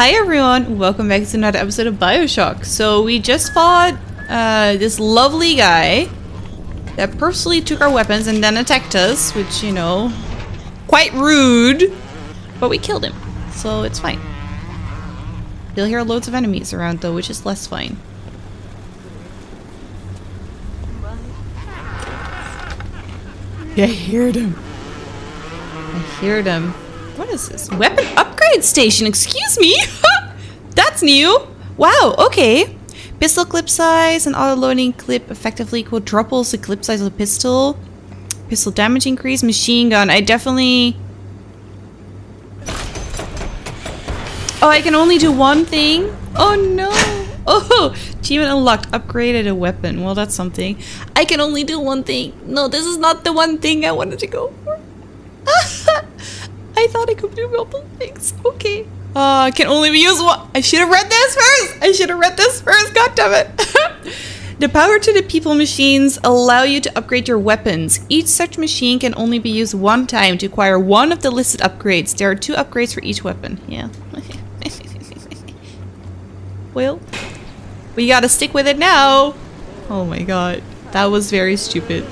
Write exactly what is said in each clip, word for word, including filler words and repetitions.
Hi everyone, welcome back to another episode of Bioshock. So we just fought uh, this lovely guy that purposely took our weapons and then attacked us, which, you know, quite rude, but we killed him, so it's fine. You'll hear loads of enemies around though, which is less fine. Yeah, I heard him. I heard him. What is this? Weapon upgrade station, excuse me? That's new! Wow, okay. Pistol clip size and auto-loading clip effectively quadruples the clip size of the pistol. Pistol damage increase, machine gun. I definitely... Oh, I can only do one thing? Oh no! Oh! Achievement unlocked. Upgraded a weapon. Well, that's something. I can only do one thing. No, this is not the one thing I wanted to go for. I thought I could do multiple things. Okay. Uh, can only be used one. I should have read this first. I should have read this first. God damn it. The power to the people machines allow you to upgrade your weapons. Each such machine can only be used one time to acquire one of the listed upgrades. There are two upgrades for each weapon. Yeah. Well, we gotta stick with it now. Oh my god. That was very stupid.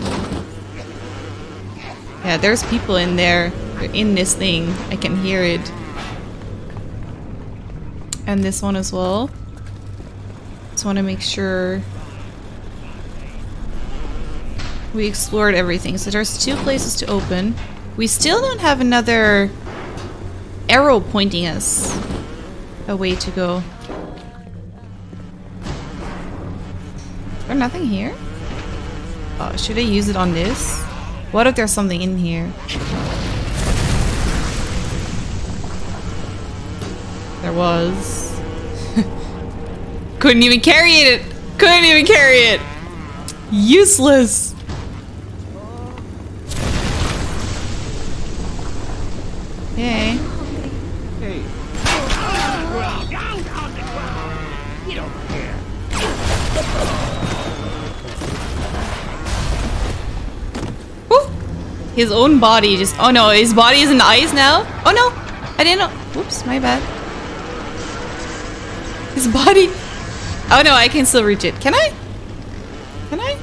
Yeah, there's people in there. In this thing, I can hear it, and this one as well. Just want to make sure we explored everything. So there's two places to open. We still don't have another arrow pointing us a way to go. Is there nothing here? Oh, should I use it on this? What if there's something in here? There was. Couldn't even carry it. Couldn't even carry it. Useless. Hey. Hey. Get over here. Woo! His own body just. Oh no, his body is in the ice now. Oh no, I didn't know. Whoops, my bad. His body. Oh no, I can still reach it. Can I? Can I?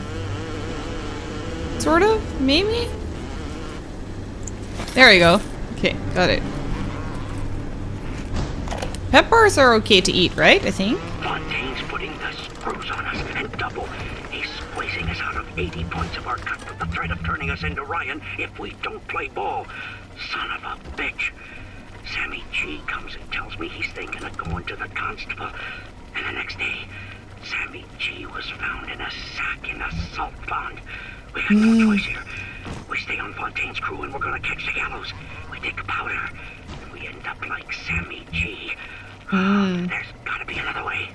Sort of? Maybe? There we go. Okay, got it. Peppers are okay to eat, right? I think. Fontaine's putting the screws on us and double. He's squeezing us out of eighty points of our cut with the threat of turning us into Ryan if we don't play ball. Son of a bitch. Sammy G comes and tells me he's thinking of going to the constable, and the next day, Sammy G was found in a sack in a salt pond. We had no mm. choice here. We stay on Fontaine's crew and we're gonna catch the gallows. We dig powder, and we end up like Sammy G. Mm. There's gotta be another way.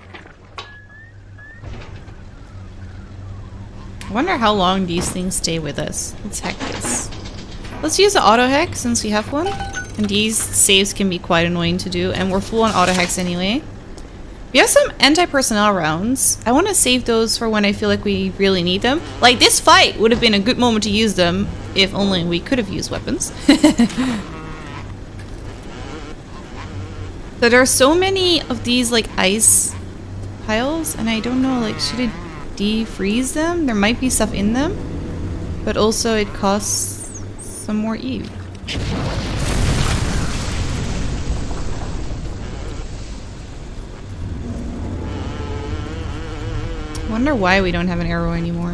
I wonder how long these things stay with us. Let's hack this. Let's use the auto hack since we have one. And these saves can be quite annoying to do, and we're full on auto hacks anyway. We have some anti-personnel rounds. I want to save those for when I feel like we really need them. Like this fight would have been a good moment to use them, if only we could have used weapons. So there are so many of these like ice piles, and I don't know, like should I defreeze them? There might be stuff in them, but also it costs some more Eve. I wonder why we don't have an arrow anymore.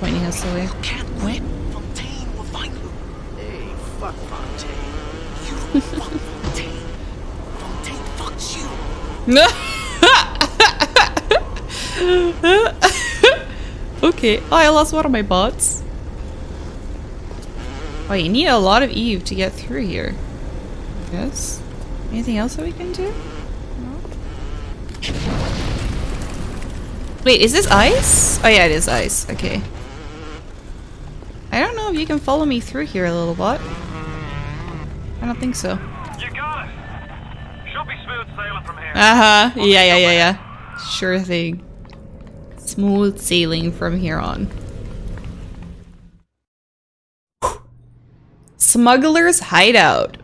Pointing us away. You can't win. Fontaine will find you. Hey, fuck Fontaine. You fuck Fontaine. Fontaine fucks you. Okay. Oh, I lost one of my bots. Oh, you need a lot of Eve to get through here. Yes. Anything else that we can do? No. Wait, is this ice? Oh yeah, it is ice. Okay. I don't know if you can follow me through here, little bot. I don't think so. You got it. Should be smooth sailing from here. Uh huh. Yeah, yeah, yeah, yeah. Sure thing. Smooth sailing from here on. Smuggler's hideout.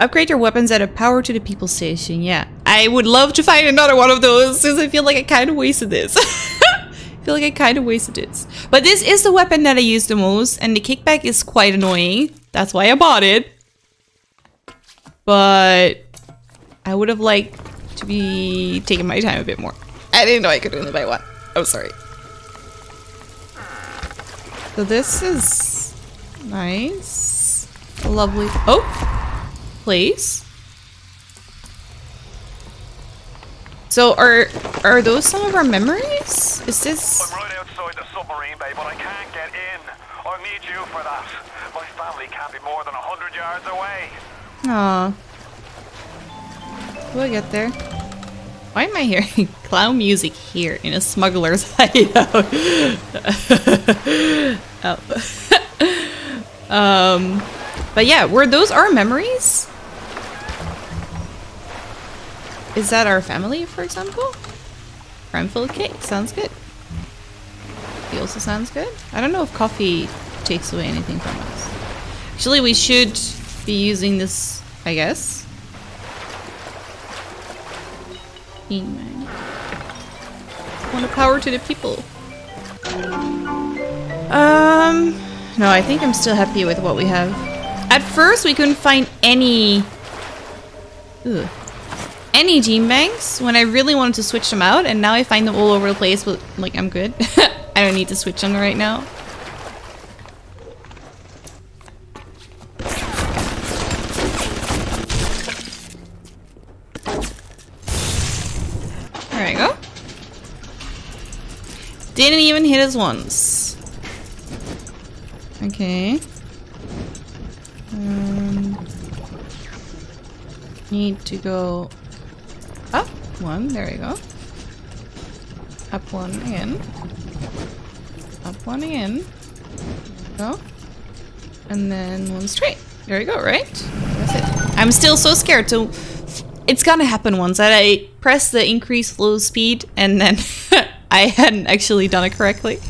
Upgrade your weapons at a power to the people station. Yeah, I would love to find another one of those since I feel like I kind of wasted this. I feel like I kind of wasted this. But this is the weapon that I use the most, and the kickback is quite annoying. That's why I bought it. But I would have liked to be taking my time a bit more. I didn't know I could only buy one. I'm sorry. So this is nice. Lovely. Oh! Place. So are are those some of our memories? Is this? I'm right outside the submarine bay, but I can't get in. I need you for that. My family can't be more than a hundred yards away. Aww. We'll get there. Why am I hearing clown music here in a smuggler's hideout? Oh. um, but yeah, were those our memories? Is that our family, for example? Crime-filled cake. Sounds good. It also sounds good. I don't know if coffee takes away anything from us. Actually, we should be using this, I guess. I want to power to the people. Um, no, I think I'm still happy with what we have. At first, we couldn't find any... Ugh. Any gene banks when I really wanted to switch them out, and now I find them all over the place, but like I'm good. I don't need to switch them right now. There I go. Didn't even hit us once. Okay. Um, need to go up one, there we go. Up one again. Up one again. There we go. And then one straight. There we go, right? That's it. I'm still so scared, so it's gonna happen once that I press the increase low speed and then I hadn't actually done it correctly.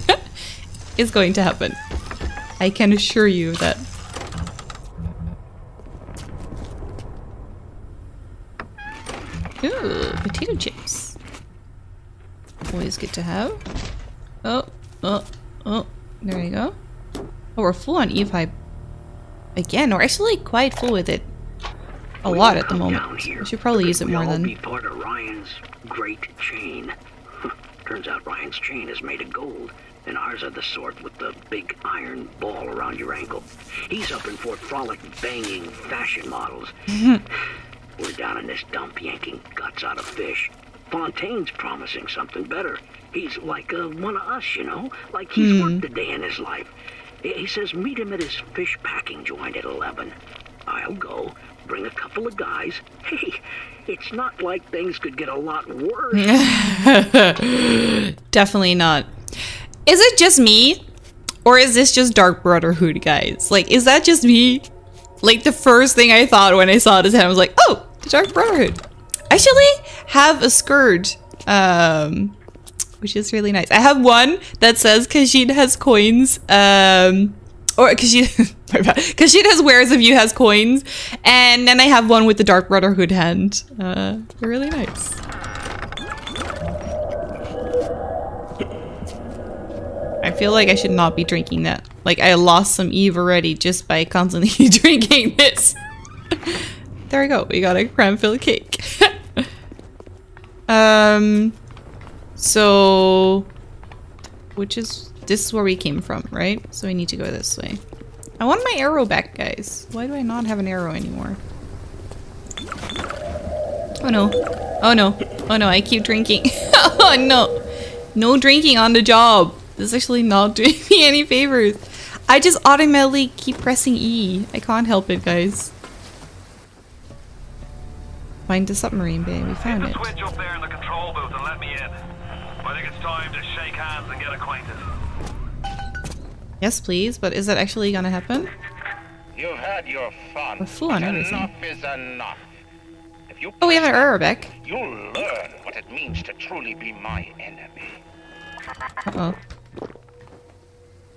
It's going to happen. I can assure you that. Ooh, potato chips. Always good to have. Oh, oh, oh, there we go. Oh, we're full on Eve Hype. Again, we're actually quite full with it. A lot at the moment. We should probably use it more than... be part of Ryan's great chain. Turns out Ryan's chain is made of gold, and ours are the sort with the big iron ball around your ankle. He's up in Fort Frolic banging fashion models. We're down in this dump yanking guts out of fish. Fontaine's promising something better. He's like uh, one of us, you know? Like he's mm. worked a day in his life. He says meet him at his fish packing joint at eleven. I'll go, bring a couple of guys. Hey, it's not like things could get a lot worse. Definitely not. Is it just me? Or is this just Dark Brotherhood, guys? Like, is that just me? Like, the first thing I thought when I saw this head, I was like, oh, the Dark Brotherhood. I actually have a scourge, um, which is really nice. I have one that says Khajiit has coins, um, or Khajiit, my bad. Khajiit has wares if you has coins. And then I have one with the Dark Brotherhood hand. Uh, they're really nice. I feel like I should not be drinking that. Like, I lost some Eve already just by constantly drinking this. There we go. We got a crème-filled cake. um, so, which is, this is where we came from, right? So we need to go this way. I want my arrow back, guys. Why do I not have an arrow anymore? Oh no. Oh no. Oh no, I keep drinking. Oh no. No drinking on the job. This is actually not doing me any favors. I just automatically keep pressing E. I can't help it, guys. Find the submarine bay. We found it. Switch up there in the control booth and let me in. I think it's time to shake hands and get acquainted. Yes, please. But is that actually gonna happen? You had your fun. We're full on everything. Enough is enough. If you oh, we have our error back. You'll learn what it means to truly be my enemy. Uh oh.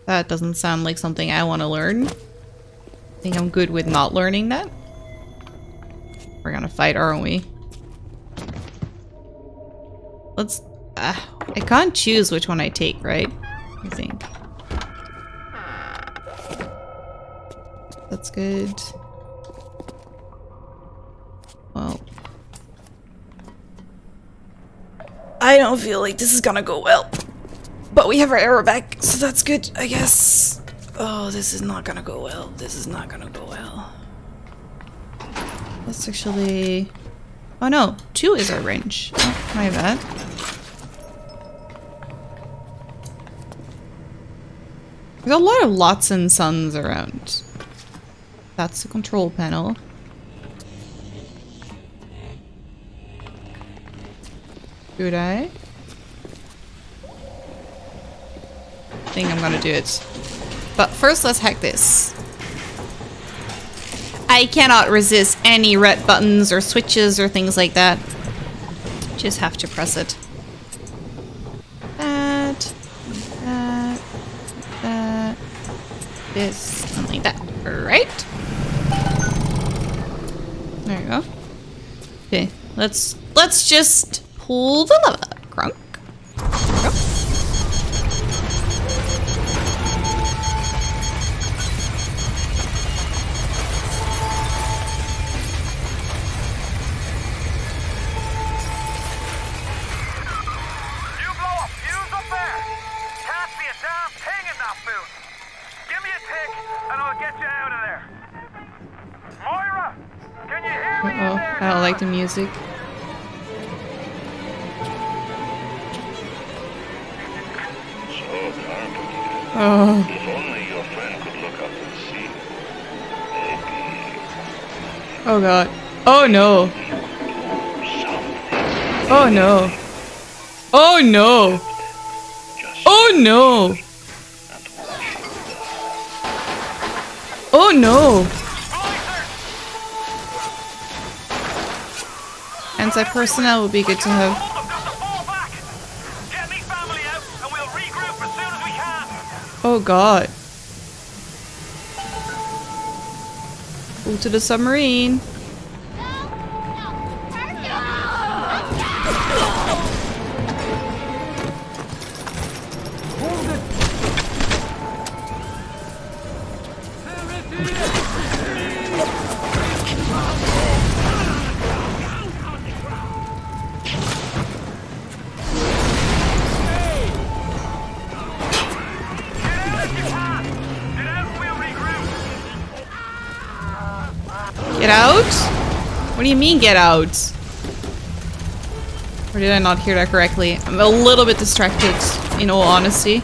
That doesn't sound like something I want to learn. I think I'm good with not learning that. We're gonna fight, aren't we? Let's... Uh, I can't choose which one I take, right? I think. That's good. Well. I don't feel like this is gonna go well. But we have our arrow back, so that's good, I guess. Oh, this is not gonna go well. This is not gonna go well. Let's actually... Oh no, two is our wrench. Oh, my bad. There's a lot of lots and sons around. That's the control panel. Should I? I think I'm gonna do it. But first, let's hack this. I cannot resist any red buttons or switches or things like that. Just have to press it. That, that, that, this, something like that. Alright. There we go. Okay, let's let's just pull the lever. Crunk. The music. Oh. If only your friend could look up and see. Maybe. Oh god. Oh no. Oh no. Oh no. Oh no. Oh no. Anti-personnel would be good to have. Oh god. Go to the submarine. What do you mean, get out? Or did I not hear that correctly? I'm a little bit distracted, in all honesty.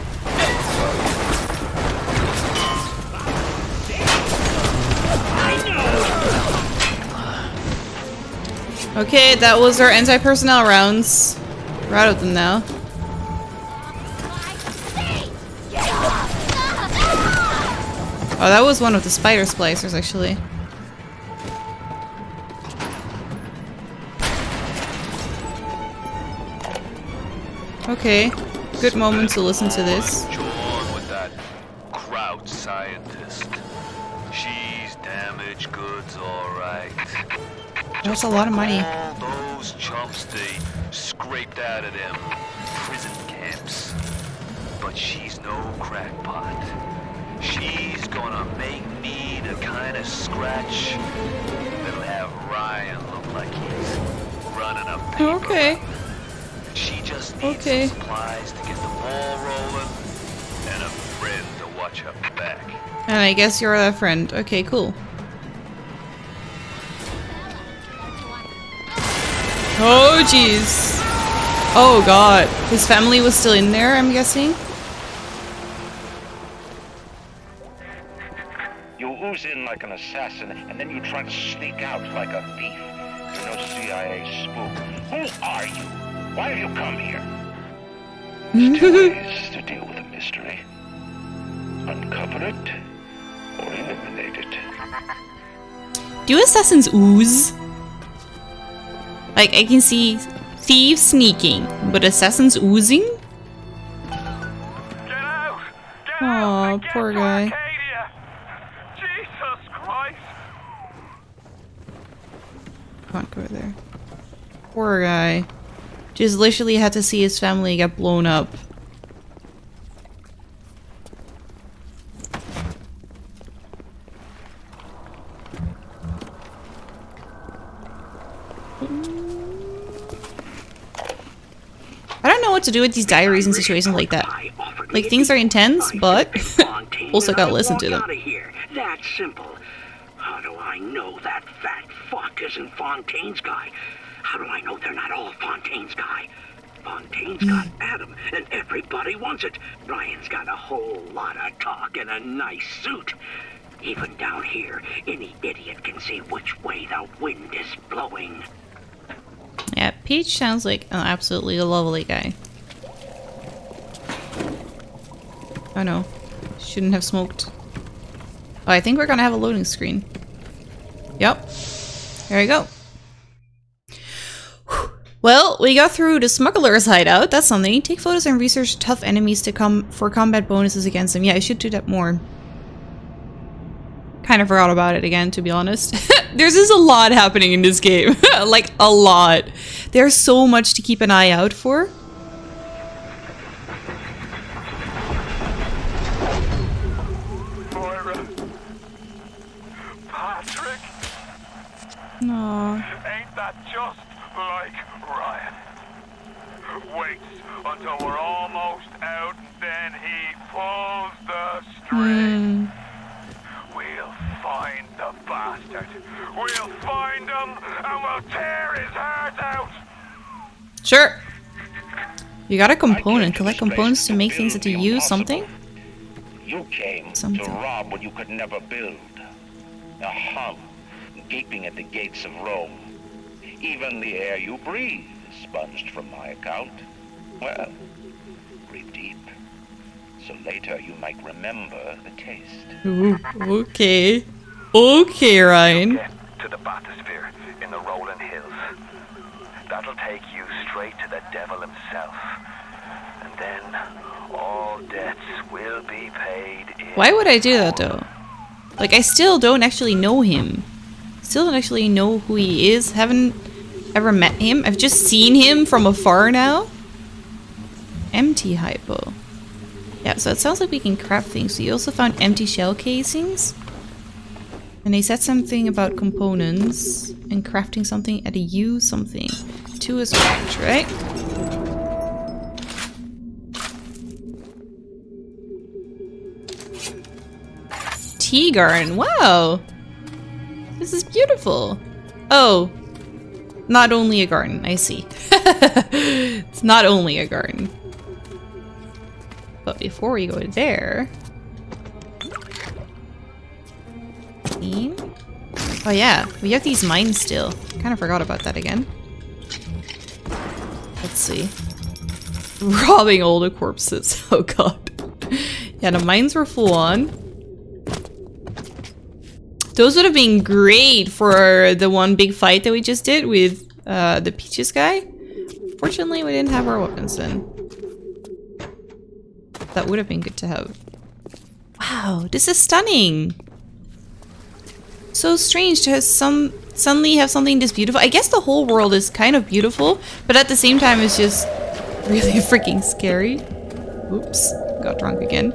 Okay, that was our anti-personnel rounds. We're out of them now. Oh, that was one of the spider splicers, actually. Okay, good moment to listen to this. With that crowd scientist. She's damaged goods, all right. That's a lot of money. All those chumps they scraped out of them prison camps. But she's no crackpot. She's gonna make me the kind of scratch that'll have Ryan look like he's running a paper. Okay. She just needs okay. some supplies to get the ball rolling and a friend to watch her back. And I guess you're that friend. Okay, cool. Oh, jeez. Oh, God. His family was still in there, I'm guessing? You ooze in like an assassin, and then you try to sneak out like a thief. You're no C I A spook. Who are you? Why have you come here? There's two ways to deal with a mystery. Uncover it, or eliminate it. Do assassins ooze? Like, I can see thieves sneaking, but assassins oozing? Get out! Get out! Aww, poor guy. Arcadia. Jesus Christ! Can't go there. Poor guy. Just literally had to see his family get blown up. I don't know what to do with these diaries in situations like that. Like, things are intense, but also gotta listen to them. That's simple. How do I know that fat fuck isn't Fontaine's guy? How do I know they're not all Fontaine's guy? Fontaine's got Adam, and everybody wants it. Ryan's got a whole lot of talk and a nice suit. Even down here, any idiot can see which way the wind is blowing. Yeah, Peach sounds like an absolutely lovely guy. Oh no. Shouldn't have smoked. Oh, I think we're gonna have a loading screen. Yep. There we go. Well, we got through the smuggler's hideout. That's something. Take photos and research tough enemies to come for combat bonuses against them. Yeah, I should do that more. Kind of forgot about it again, to be honest. There's just a lot happening in this game. Like, a lot. There's so much to keep an eye out for. Moira. Patrick. No. Ain't that just like Ryan? Waits until we're almost out, then he pulls the string. Mm. We'll find the bastard. We'll find him and we'll tear his heart out. Sure. You got a component. Collect components to make things that you use. Something? You came something. to rob what you could never build. A hum gaping at the gates of Rome. Even the air you breathe is sponged from my account. Well, breathe deep. So later you might remember the taste. Ooh, okay. Okay, Ryan. Get to the bathysphere in the rolling hills. That'll take you straight to the devil himself. And then all debts will be paid in. Why would I do that though? Like, I still don't actually know him. Still don't actually know who he is. Haven't ever met him. I've just seen him from afar now. Empty hypo. Yeah, so it sounds like we can craft things. We also found empty shell casings. And they said something about components and crafting something at a U something. Two is range, right? Tea garden, wow! This is beautiful. Oh, not only a garden, I see. It's not only a garden. But before we go there... Oh yeah, we have these mines still. Kind of forgot about that again. Let's see. Robbing all the corpses. Oh god. Yeah, the mines were full on. Those would have been great for the one big fight that we just did with uh, the Peaches guy. Fortunately, we didn't have our weapons then. That would have been good to have. Wow, this is stunning. So strange to have some suddenly have something this beautiful. I guess the whole world is kind of beautiful, but at the same time it's just really freaking scary. Oops, got drunk again.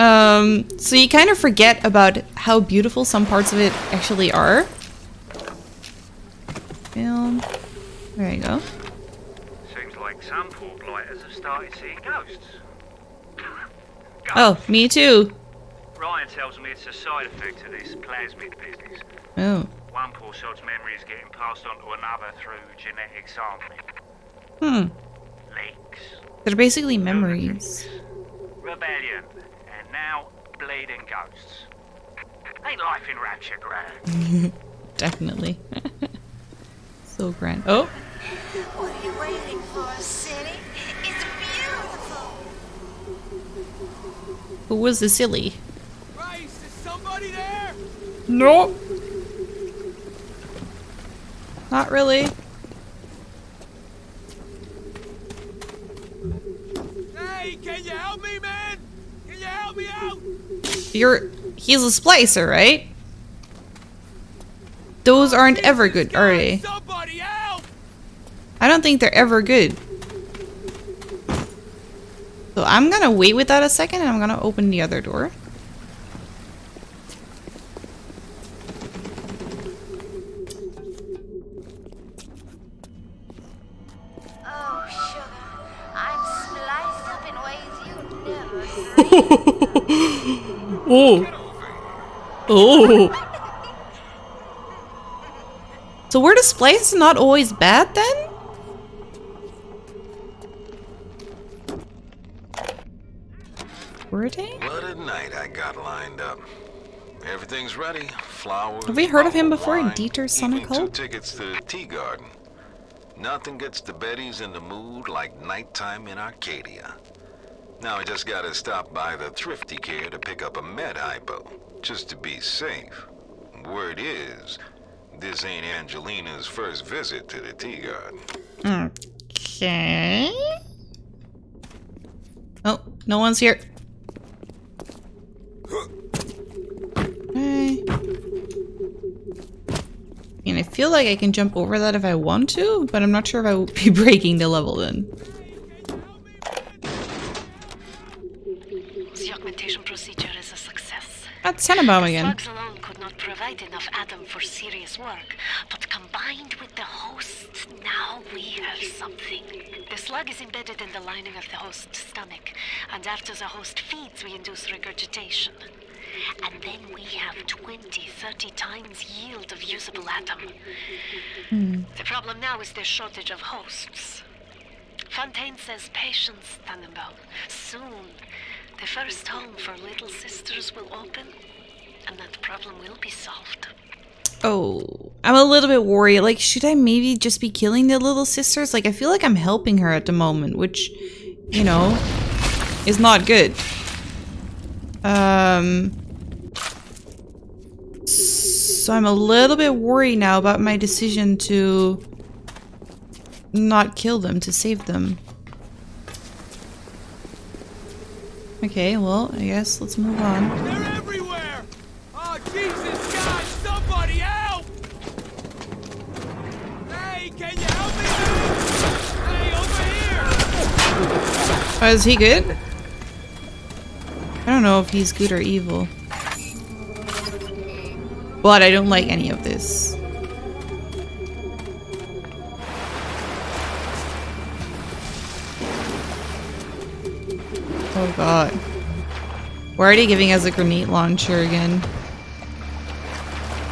Um, so you kind of forget about how beautiful some parts of it actually are. Film. There you go. Seems like some poor blighters have started seeing ghosts. Ghosts. Oh, me too. Ryan tells me it's a side effect of this plasmid business. Oh. One poor sod's memory is getting passed on to another through genetic sampling. Hmm. Leaks. They're basically memories. Rebellion. And now, bleeding ghosts. Ain't life in Rapture grand? Definitely. So grand. Oh. What are you waiting for, silly? It's beautiful. Who was the silly? There? Nope. Not really. Hey, can you help me, man? Can you help me out? You're... He's a splicer, right? Those aren't ever good, are they? I don't think they're ever good. So I'm gonna wait with that a second and I'm gonna open the other door. Oh, oh. So were the splices not always bad then? Were they? What a night I got lined up. Everything's ready. Flowers. Have we heard of him before? Wine, Dieter Sonnenko? Two tickets to the tea garden. Nothing gets the Bettys in the mood like nighttime in Arcadia. Now I just gotta stop by the thrifty care to pick up a med hypo, just to be safe. Word is, this ain't Angelina's first visit to the tea garden. Okay. Oh, no one's here. Okay. I mean, I feel like I can jump over that if I want to, but I'm not sure if I will be breaking the level then. That's Tannenbaum again. Slugs alone could not provide enough atom for serious work, but combined with the host, now we have something. The slug is embedded in the lining of the host's stomach, and after the host feeds, we induce regurgitation. And then we have twenty, thirty times yield of usable atom. Mm. The problem now is the shortage of hosts. Fontaine says patience, Tannenbaum. Soon. The first home for little sisters will open, and that problem will be solved. Oh, I'm a little bit worried. Like, should I maybe just be killing the little sisters? Like, I feel like I'm helping her at the moment, which, you know, is not good. Um, so I'm a little bit worried now about my decision to not kill them, to save them. Okay, well, I guess let's move on. They're everywhere! Oh, Jesus, God, somebody help! Hey, can you help me? Hey, over here! Oh, is he good? I don't know if he's good or evil. But I don't like any of this. Oh god. We're already giving us a grenade launcher again.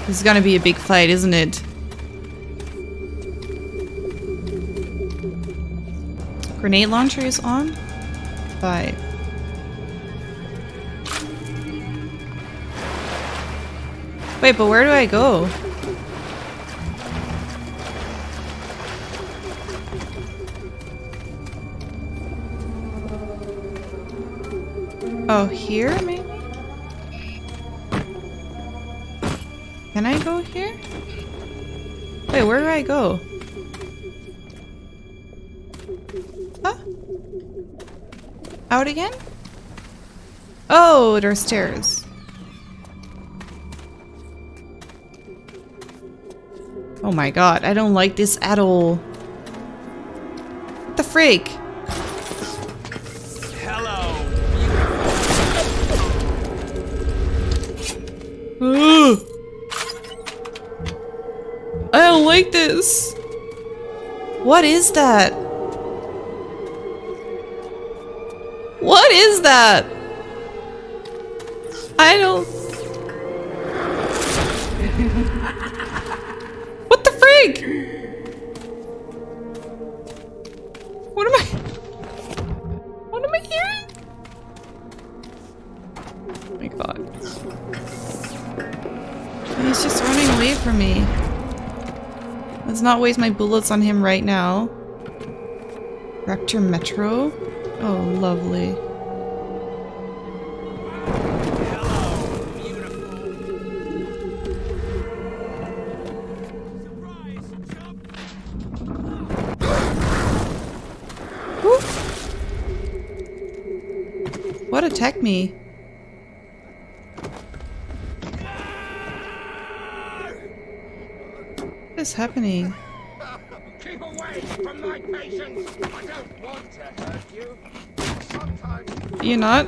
This is gonna be a big fight, isn't it? Grenade launcher is on? Five. Wait, but where do I go? Oh, here, maybe? Can I go here? Wait, where do I go? Huh? Out again? Oh, there are stairs. Oh my god, I don't like this at all. What the freak? I don't like this. What is that? What is that? I don't. What the freak? What am I? What am I hearing? Oh my god. He's just running away from me. Let's not waste my bullets on him right now. Rapture Metro? Oh, lovely. Hello, beautiful. Surprise, what attacked me? is happening? Keep away from my patients. I don't want to hurt you. Sometimes you're not.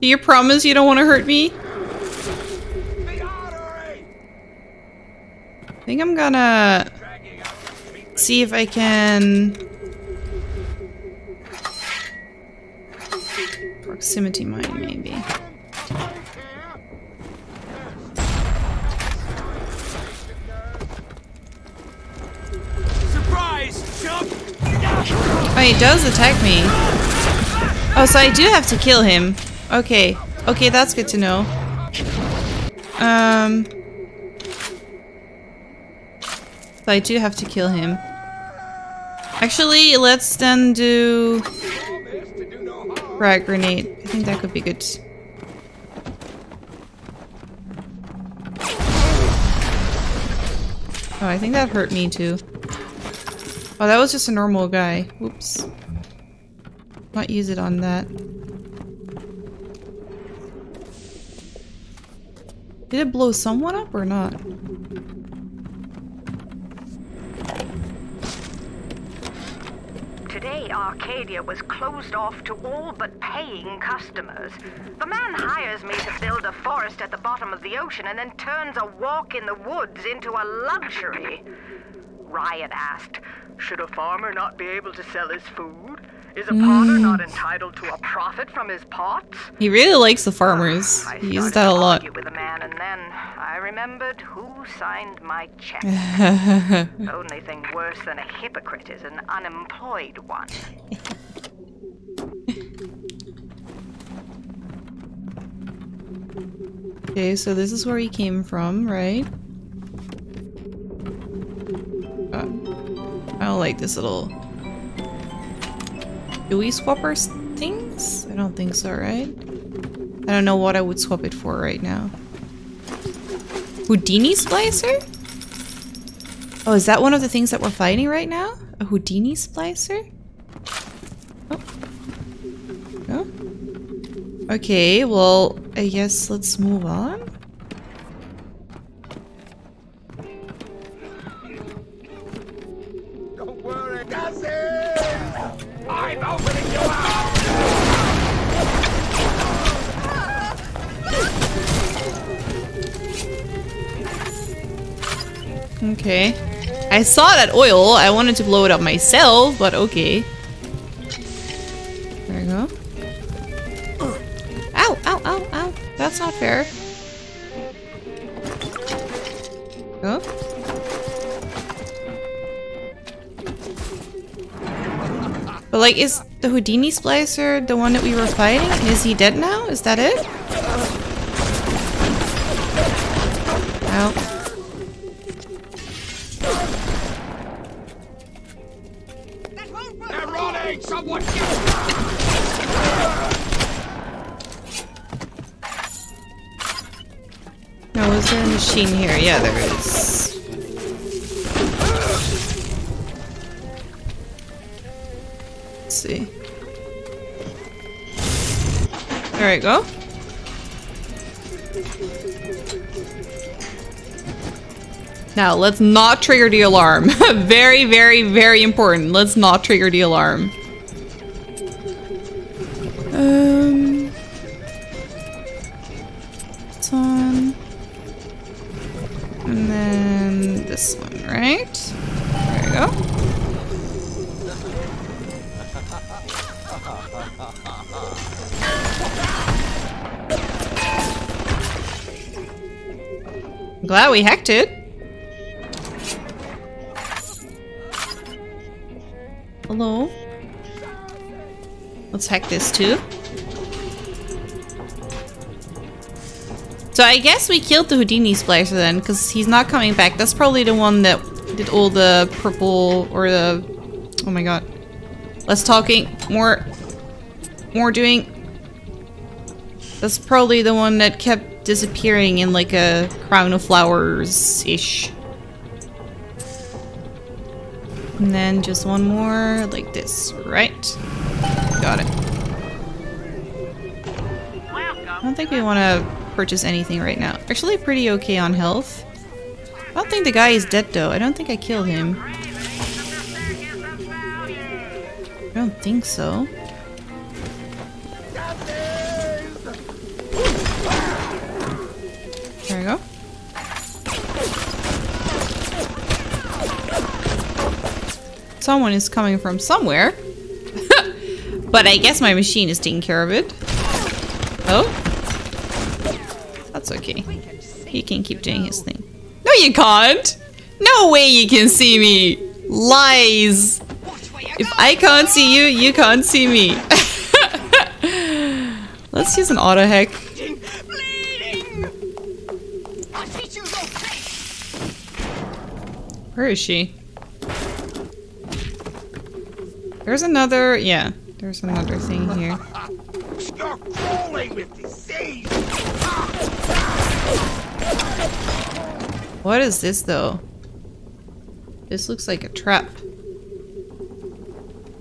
Do you promise you don't want to hurt me? I think I'm gonna see if I can proximity mine, maybe. Surprise! Jump! Oh, he does attack me. Oh, so I do have to kill him. Okay. Okay, that's good to know. Um... So I do have to kill him. Actually, let's then do... frag grenade. I think that could be good. Oh, I think that hurt me too. Oh, that was just a normal guy. Oops. Not use it on that. Did it blow someone up or not? Today, Arcadia was closed off to all but paying customers. The man hires me to build a forest at the bottom of the ocean and then turns a walk in the woods into a luxury. Ryan asked, should a farmer not be able to sell his food? Is a potter mm. not entitled to a profit from his pots? He really likes the farmers. Uh, he uses that a lot. With a man, and then I remembered who signed my check. The only thing worse than a hypocrite is an unemployed one. Okay, so this is where he came from, right? Oh, I don't like this little... Do we swap our things? I don't think so, right? I don't know what I would swap it for right now. Houdini Splicer? Oh, is that one of the things that we're fighting right now? A Houdini Splicer? Oh. No? Okay, well, I guess let's move on. Don't worry, that's it! I'm opening you up! Okay. I saw that oil. I wanted to blow it up myself, but okay. There we go. Ow, ow, ow, ow. That's not fair. Go. But like, is the Houdini Splicer the one that we were fighting? And is he dead now? Is that it? Ow. They're running! Someone get them! No, is there a machine here? Yeah, there is. See. There we go. Now, let's not trigger the alarm. Very, very, very important. Let's not trigger the alarm. Um. This one. And then this one, right? There we go. Glad we hacked it. Hello. Let's hack this too. So I guess we killed the Houdini Splicer then, because he's not coming back. That's probably the one that did all the purple or the... Oh my god. Less talking, more... More doing... That's probably the one that kept... disappearing in like a crown of flowers-ish. And then just one more, like this, right? Got it. I don't think we want to purchase anything right now. Actually pretty okay on health. I don't think the guy is dead though. I don't think I killed him. I don't think so. There we go. Someone is coming from somewhere. But I guess my machine is taking care of it. Oh? That's okay. He can keep doing his thing. No, you can't! No way you can see me! Lies! If I can't see you, you can't see me. Let's use an auto hack. Where is she? There's another, yeah, there's another thing here. You're crawling with disease. What is this though? This looks like a trap.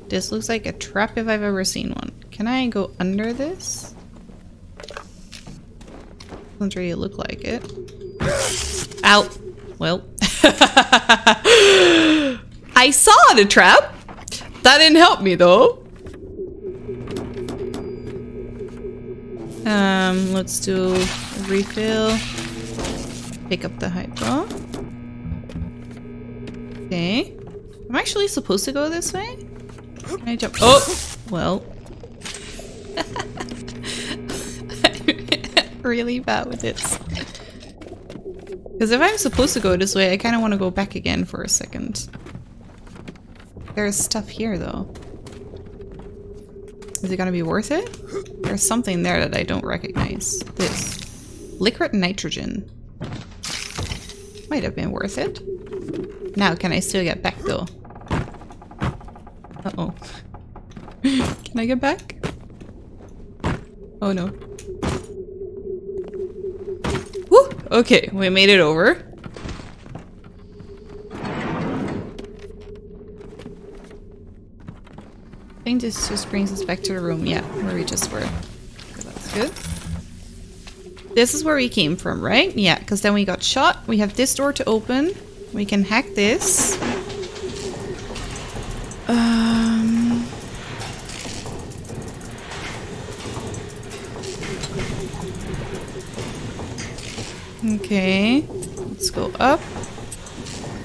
This looks like a trap if I've ever seen one. Can I go under this? Doesn't really look like it. Ow! Well. I saw the trap! That didn't help me though. Um, let's do a refill. Pick up the hypo. Okay. I'm actually supposed to go this way? Can I jump? Oh! Well. I'm really bad with this. Because if I'm supposed to go this way, I kind of want to go back again for a second. There's stuff here though. Is it gonna be worth it? There's something there that I don't recognize. This. Liquid nitrogen. Might have been worth it. Now can I still get back though? Uh-oh. Can I get back? Oh no. Woo! Okay, we made it over. I think this just brings us back to the room, yeah, where we just were. That's good. This is where we came from, right? Yeah, because then we got shot. We have this door to open. We can hack this. Um. Okay, let's go up.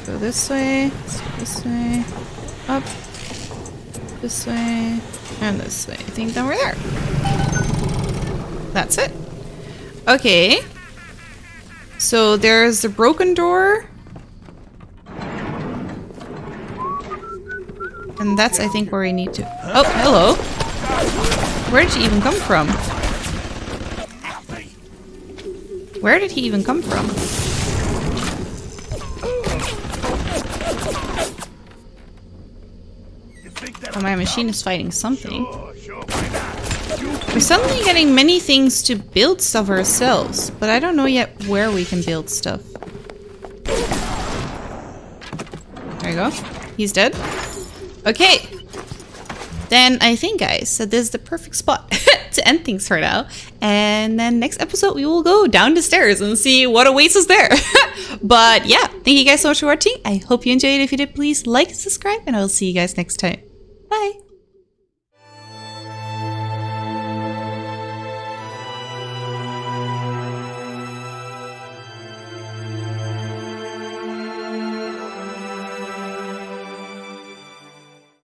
Go this way. Let's go this way. Up. This way, and this way. I think then we're there. That's it. Okay. So there's the broken door. And that's, I think, where we need to... Oh, hello. Where did you even come from? Where did he even come from? Oh, my machine is fighting something. We're suddenly getting many things to build stuff ourselves, but I don't know yet where we can build stuff. There you go. He's dead. Okay. Then I think, guys, so this is the perfect spot to end things for now. And then next episode, we will go down the stairs and see what awaits us there. But yeah, thank you guys so much for watching. I hope you enjoyed it. If you did, please like, subscribe, and I'll see you guys next time. Bye!